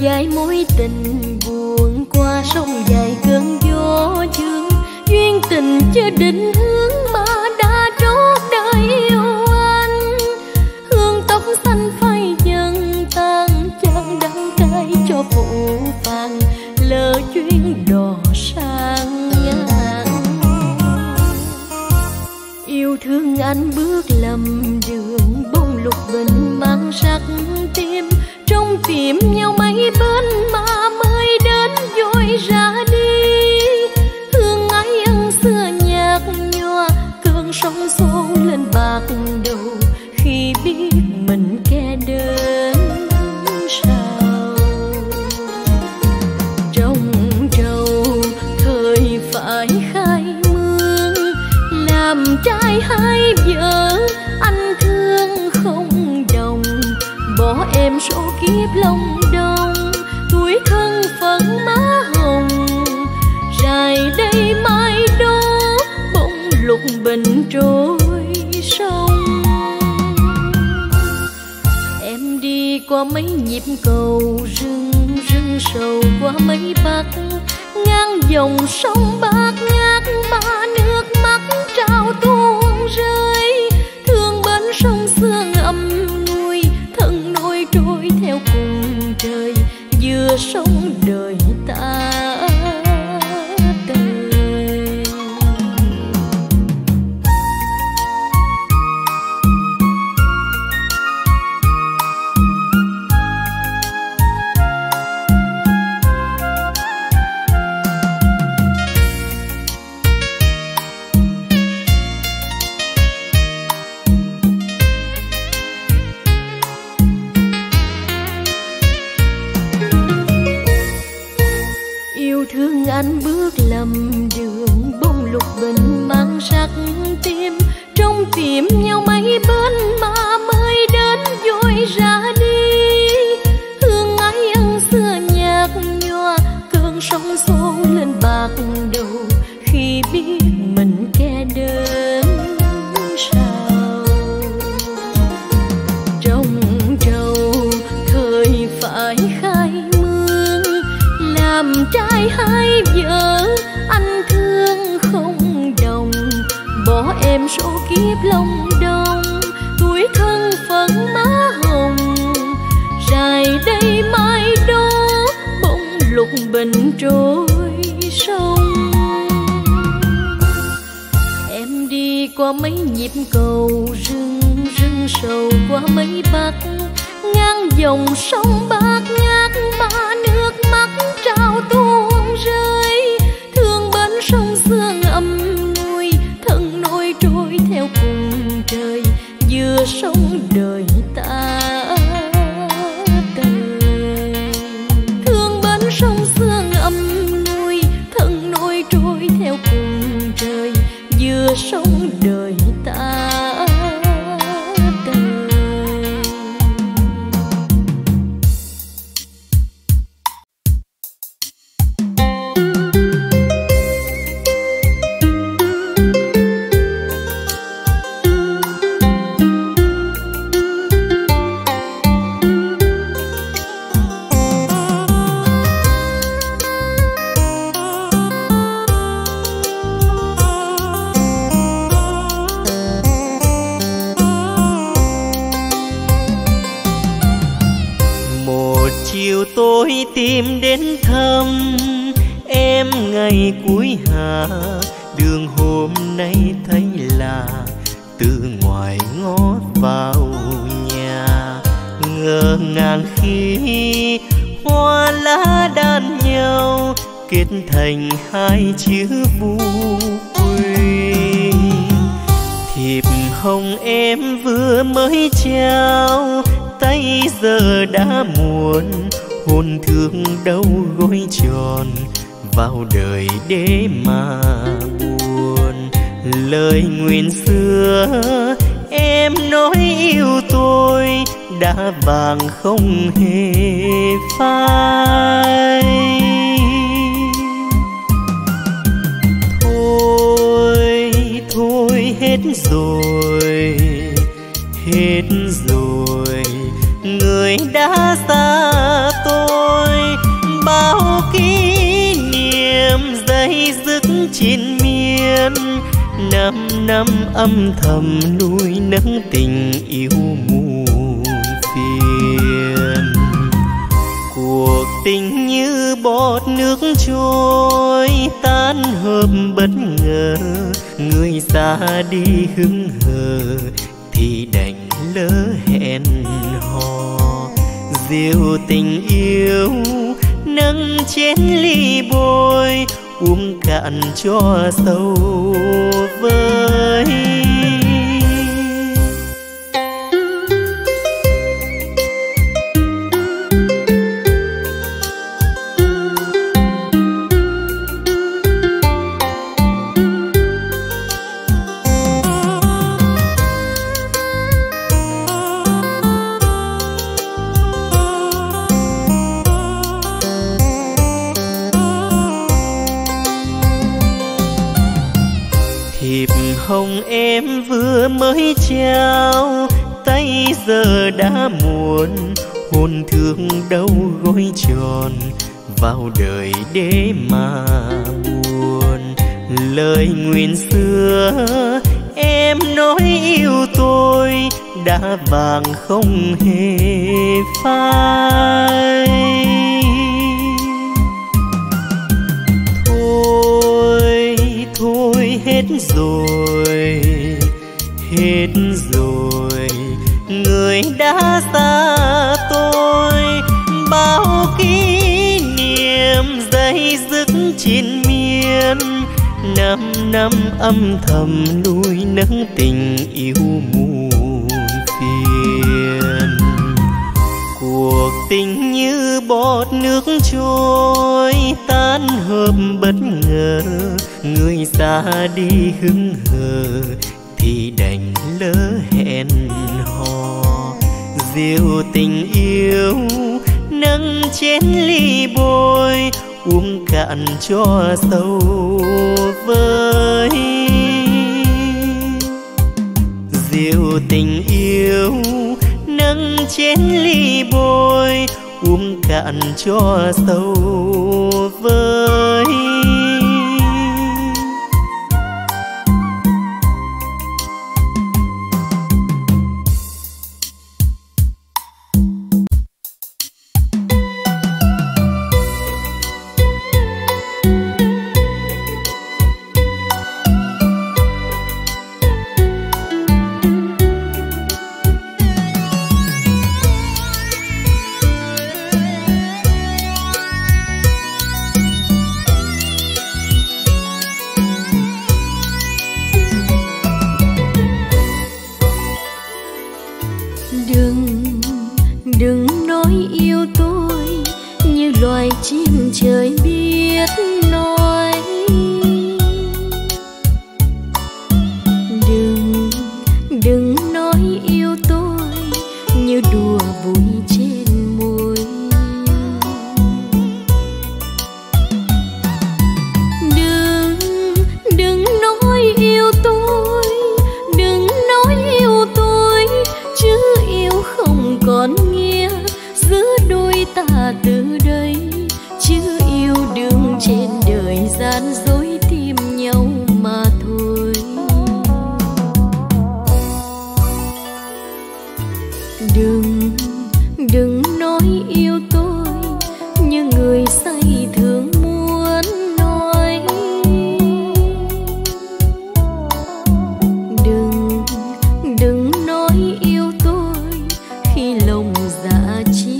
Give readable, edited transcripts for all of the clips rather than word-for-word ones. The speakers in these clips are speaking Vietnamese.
dài mối tình buồn qua sông dài cơn gió dương, duyên tình chưa định hướng mà đã trót đời yêu anh. Hương tóc xanh phai dần tan, chẳng đắng cay cho phụ phàng lỡ chuyến đò sang ngang. Yêu thương anh bước lầm đường, bông lục bình mang sắc tim, trong tìm nhau mấy bên mà mới đến vội ra đi. Hương ái ân xưa nhạt nhòa, cơn sóng xô lên bạc đầu khi biết mình kẻ đến sao. Trong trầu thời phải khai mương, làm trai hai vợ anh thương không đồng, bỏ em số kiếp lòng đông, tuổi thân phận má hồng. Rài đây mai đó bông lục bình trôi sông. Em đi qua mấy nhịp cầu rừng, rừng sầu qua mấy bạc, ngang dòng sông bát ngát ba nước mắt trao tuôn rơi. Thương bến sông sương âm nuôi, thân nôi trôi theo cùng trời, vừa sống đời ta đời. Thương anh bước lầm đường, bông lục bình mang sắc tim, trong tìm nhau mấy bên mà mới đến vội ra đi. Hương ái ân xưa nhạt nhòa, cơn sóng xô lên bạc đầu khi biết mình kẻ đến sao. Trong trầu thời phải khai mương, làm trai hai vợ anh thương không đồng, bỏ em số kiếp lòng đông, tuổi thân phận má hồng. Rài đây mai đó bông lục bình trôi sông. Em đi qua mấy nhịp cầu rừng, rừng sầu qua mấy bạc, ngang dòng sông bát ngát ba nước mắt trao tuôn rơi. Thương bến sông sương âm nuôi, thân nôi trôi theo cùng trời, vừa sống đời ta đời. Thương bến sông sương âm nuôi, thân nôi trôi theo cùng trời, vừa sống đời ta đời. Tôi tìm đến thăm em ngày cuối hạ, đường hôm nay thấy là từ ngoài ngó vào nhà. Ngỡ ngàng khi hoa lá đan nhau, kết thành hai chữ vu quy. Thiệp hồng em vừa mới trao tay giờ đã muộn, hôn thương đâu gối tròn vào đời để mà buồn. Lời nguyện xưa em nói yêu tôi đã vàng không hề phai. Thôi thôi hết rồi, hết rồi, người đã xa tôi. bao kỷ niệm dây dứt trên miên. 5 năm âm thầm nuôi nấng tình yêu muôn phiền. Cuộc tình như bọt nước trôi tan hợp bất ngờ, người xa đi hững hờ thì đành lỡ hẹn hò. Rượu tình yêu nâng chén ly bôi, uống cạn cho sâu vơi. Hồng em vừa mới trao, tay giờ đã muộn, hôn thương đâu gối tròn, vào đời để mà buồn. Lời nguyện xưa em nói yêu tôi đã vàng không hề phai. Thôi hết rồi, hết rồi, người đã xa tôi. Bao kỷ niệm dây dứt trên miên. 5 năm âm thầm nuôi nấng tình yêu muôn phiền. Cuộc tình như bọt nước trôi tan hợp bất ngờ, người xa đi hững hờ thì đành lỡ hẹn hò. Rượu tình yêu nâng chén ly bôi, uống cạn cho sâu vơi. Rượu tình yêu nâng chén ly bôi, uống cạn cho sâu vơi. Trời biết nói, đừng nói yêu tôi như đùa vui trên môi. Đừng nói yêu tôi, đừng nói yêu tôi, chứ yêu không còn nghĩa giữa đôi ta từ đây. Chứ yêu đương trên đời gian dối tìm nhau mà thôi. Đừng nói yêu tôi như người say thường muốn nói. Đừng nói yêu tôi khi lòng dạ chia.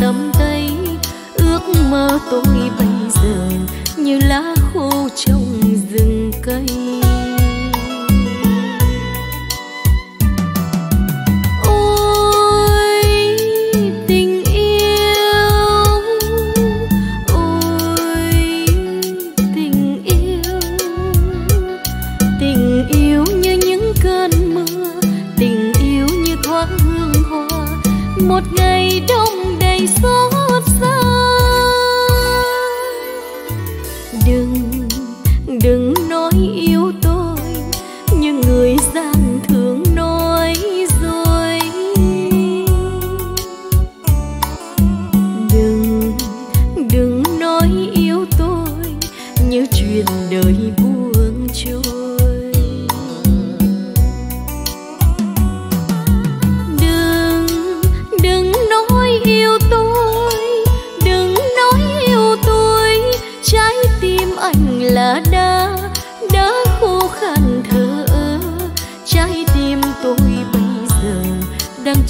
Tầm tay ước mơ tôi bây giờ như lá khô trong rừng cây. Ôi tình yêu, ôi tình yêu, tình yêu như những cơn mưa, tình yêu như thoáng hương hoa một ngày đông đầy xót xa.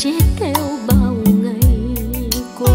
chết theo bao ngày qua.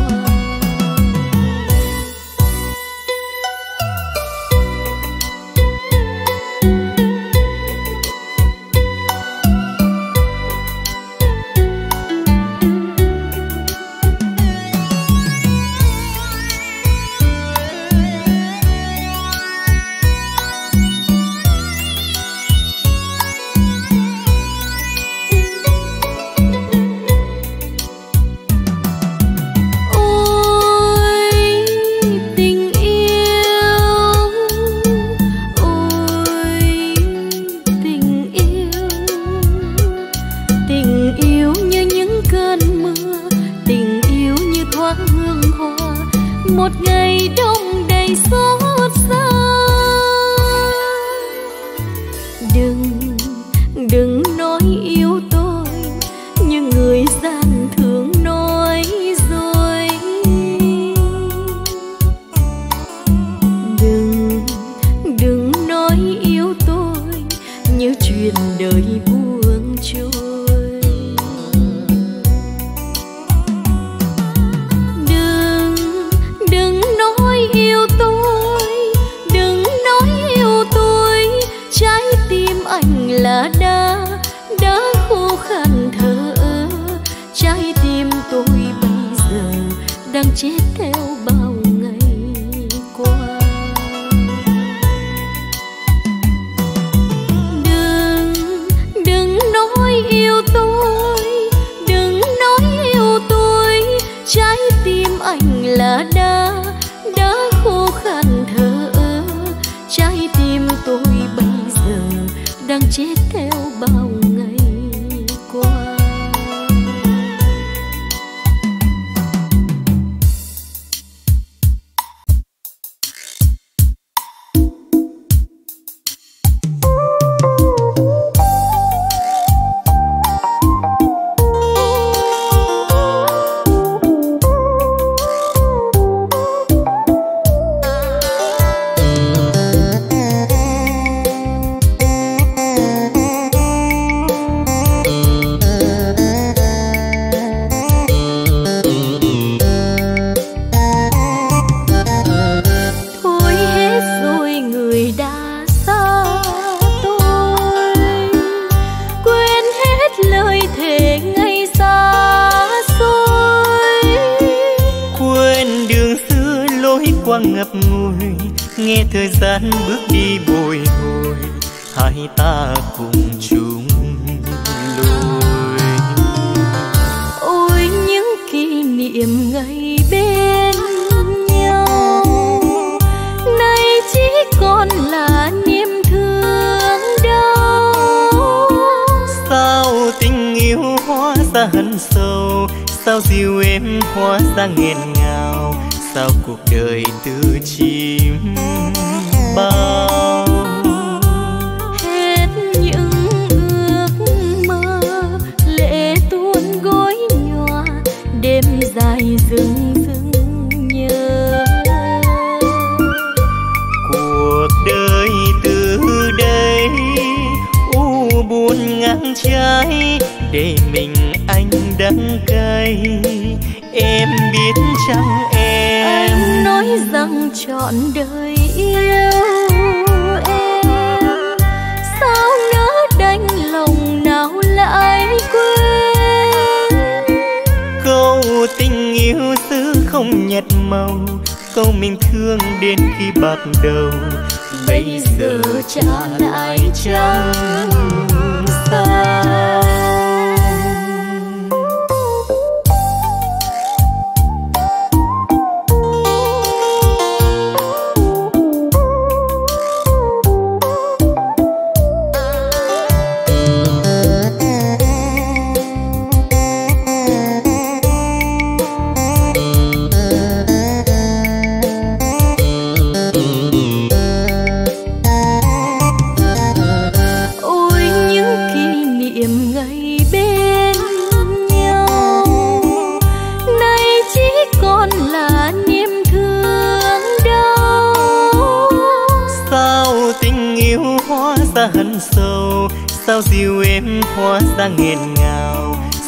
Hân sâu sao dịu em hóa ra nghẹn ngào,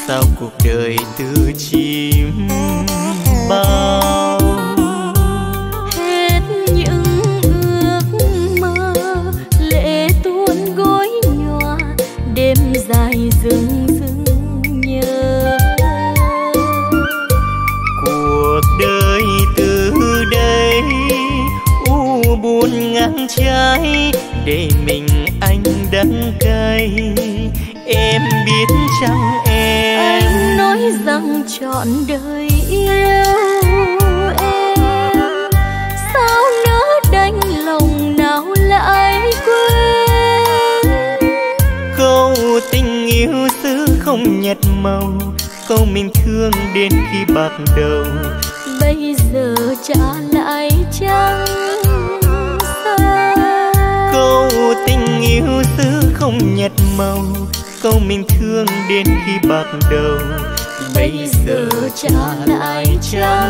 sao cuộc đời tư chim bao hết những ước mơ, lệ tuôn gối nhòa đêm dài rừng rừng nhớ. Cuộc đời từ đây u buồn ngang trái, để mình anh đắng cay. Em biết chăng em, anh nói rằng trọn đời yêu em, sao nỡ đánh lòng nào lại quên. Câu tình yêu xứ không nhạt màu, câu mình thương đến khi bạc đầu, bây giờ trả lại chăng sao. Câu tình yêu xứ không nhạt màu, câu mình thương đến khi bạc đầu, bây giờ trả lại cho